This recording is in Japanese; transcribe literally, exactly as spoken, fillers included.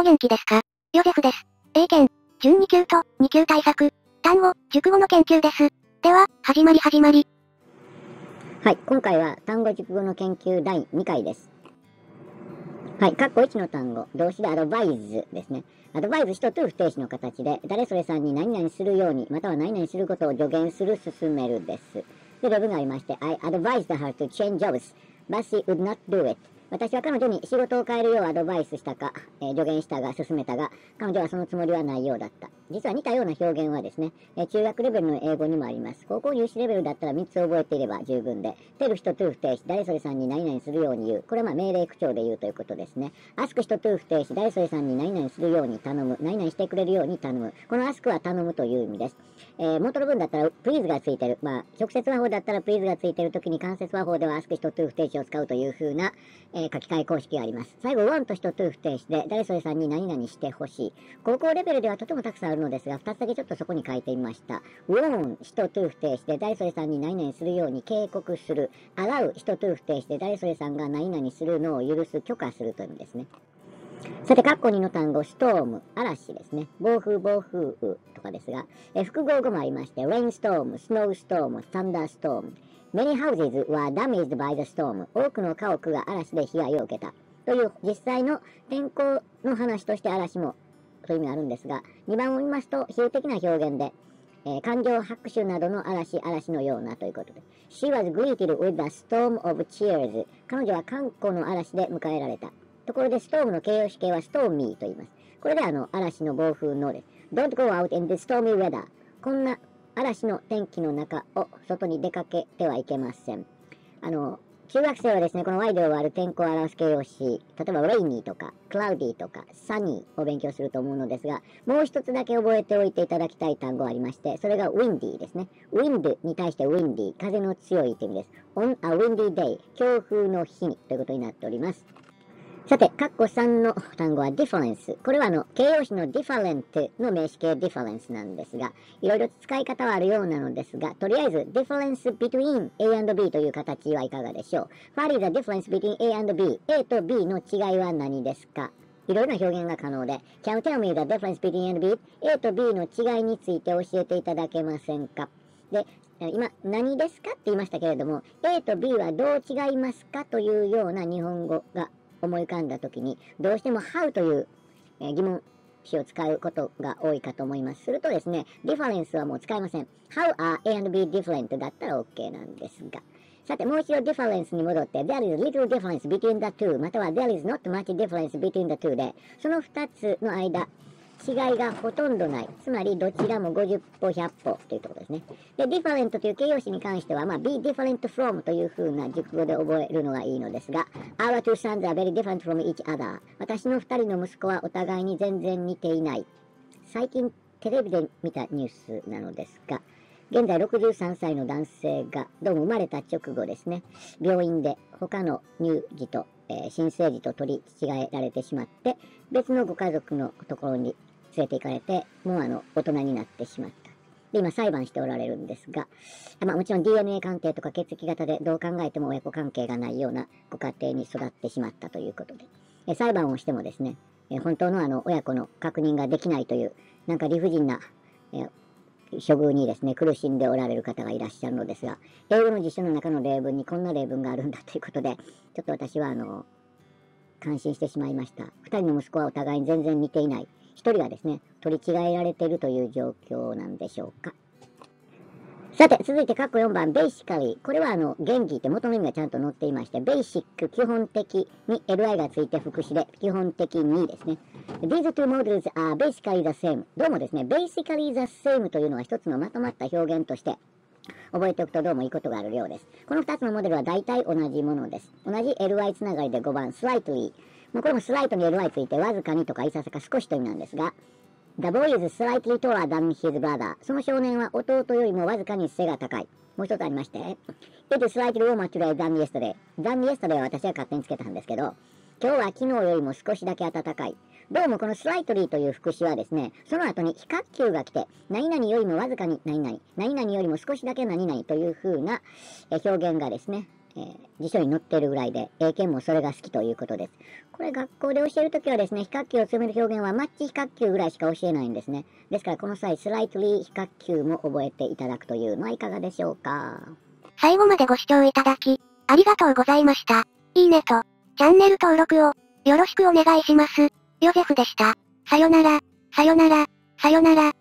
お元気ですか？ヨゼフです。英検、じゅうに級とに級対策、単語、熟語の研究です。では、始まり始まり。はい、今回は単語熟語の研究だいに回です。はい、括弧いちの単語、動詞でアドバイズですね。アドバイズ一つ不定詞の形で、誰それさんに何々するように、または何々することを助言する、勧めるです。で、例文がありまして、I advised her to change jobs, but she would not do it.私は彼女に仕事を変えるようアドバイスしたか、えー、助言したが、勧めたが、彼女はそのつもりはないようだった。実は似たような表現はですね、えー、中学レベルの英語にもあります。高校入試レベルだったらみっつ覚えていれば十分で、tell 人 to 不定詞、誰それさんに何々するように言う。これはまあ命令口調で言うということですね。ask 人 to 不定詞、誰それさんに何々するように頼む。何々してくれるように頼む。この ask は頼むという意味です。えー、元の文だったら please がついてる。まあ、直接和法だったら please がついてるときに間接和法では ask 人 to 不定詞を使うというふうな、えー書き換え公式があります。最後、ワンと人と不定詞で、誰それさんに何々してほしい。高校レベルではとてもたくさんあるのですが、ふたつだけちょっとそこに書いてみました。ワン、人と不定詞で、誰それさんに何々するように警告する。アラウ、人と不定詞で、誰それさんが何々するのを許す、許可するという意味ですね。さて、括弧にの単語、ストーム、嵐ですね。暴風、暴風雨とかですが、え複合語もありまして、レインストーム、スノーストーム、サンダーストーム。Many houses were damaged by the storm. 多くの家屋が嵐で被害を受けた。という実際の天候の話として嵐もという意味があるんですが、にばんを見ますと比喩的な表現で、えー、感情拍手などの嵐、嵐のようなということで。She was greeted with a storm of cheers. 彼女は歓呼の嵐で迎えられた。ところでストームの形容詞形はストーミーと言います。これであの嵐の暴風のです。Don't go out in the stormy weather. こんな嵐の天気の中を外に出かけてはいけません。あの、中学生はですね、この Y で終わる天候を表す形容詞、例えば Rainy とか Cloudy とか Sunny を勉強すると思うのですが、もう一つだけ覚えておいていただきたい単語がありまして、それが Windy ですね。Wind に対して Windy、風の強いという意味です。On a windy day、強風の日にということになっております。さて、括弧さんの単語は difference。これはあの形容詞の different の名詞形 difference なんですが、いろいろ使い方はあるようなのですが、とりあえず difference between A and B という形はいかがでしょう。What is the difference between A and B? A と B の違いは何ですか？いろいろな表現が可能で、Can you tell me the difference between A and B? A と B の違いについて教えていただけませんか？で、今、何ですかって言いましたけれども、A と B はどう違いますかというような日本語が思い浮かんだときに、どうしても How という疑問詞を使うことが多いかと思います。するとですね、Difference はもう使いません。How are A and B different? だったら OK なんですが。さて、もう一度 Difference に戻って、There is little difference between the two または There is not much difference between the two で、そのふたつの間、違いがほとんどない。つまり、どちらもごじゅっ歩、ひゃっ歩というところですね。で、different という形容詞に関しては、まあ、be different from というふうな熟語で覚えるのがいいのですが、Our two sons are very different from each other. 私の二人の息子はお互いに全然似ていない。最近、テレビで見たニュースなのですが、現在ろくじゅうさんさいの男性が、どうも生まれた直後ですね、病院で他の乳児と、えー、新生児と取り違えられてしまって、別のご家族のところに、連れて行かれて、もうあの、大人になってしまった。で、今裁判しておられるんですが、まあもちろん ディーエヌエー 鑑定とか血液型でどう考えても親子関係がないようなご家庭に育ってしまったということで、え裁判をしてもですね、え本当のあの、親子の確認ができないという、なんか理不尽な、え処遇にですね、苦しんでおられる方がいらっしゃるのですが、英語の辞書の中の例文にこんな例文があるんだということで、ちょっと私はあの、感心してしまいました。二人の息子はお互いに全然似ていない。一人がですね、取り違えられているという状況なんでしょうか。さて、続いて、括弧よんばん、basically。これは、あの、原義って元の意味がちゃんと載っていまして、basic、基本的に li がついて副詞で、基本的にですね。These two models are basically the same。どうもですね、basically the same というのは一つのまとまった表現として、覚えておくとどうもいいことがあるようです。このふたつのモデルは大体同じものです。同じ li つながりでごばん、slightly。これもスライトに li ついて、わずかにとかいささか少しという意味なんですが、The boy is slightly taller than his brother。その少年は弟よりもわずかに背が高い。もう一つありまして、It is slightly warmer today than yesterday。than yesterday は私は勝手につけたんですけど、今日は昨日よりも少しだけ暖かい。どうもこの slightly という副詞はですね、その後に比較級が来て、何々よりもわずかに何々、何々よりも少しだけ何々という風な表現がですね、えー、辞書に載っているぐらいで、英検もそれが好きということです。これ学校で教えるときはですね、比較級を詰める表現はマッチ比較級ぐらいしか教えないんですね。ですからこの際、スライトリー比較級も覚えていただくというのはいかがでしょうか。最後までご視聴いただき、ありがとうございました。いいねと、チャンネル登録を、よろしくお願いします。ヨゼフでした。さよなら、さよなら、さよなら。